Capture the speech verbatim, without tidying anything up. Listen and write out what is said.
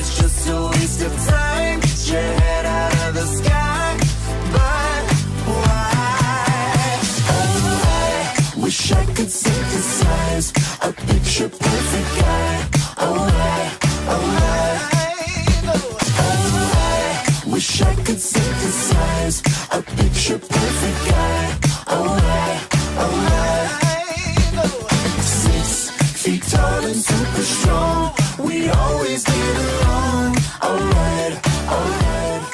it's just a waste of time. Get your head out of the sky, but why? Oh, I wish I could synthesize a picture perfect guy. Oh, I, oh, I, oh, I wish I could synthesize a picture perfect guy. Oh, I, oh, I. Feet tall and super strong, we always get along. Alright, alright.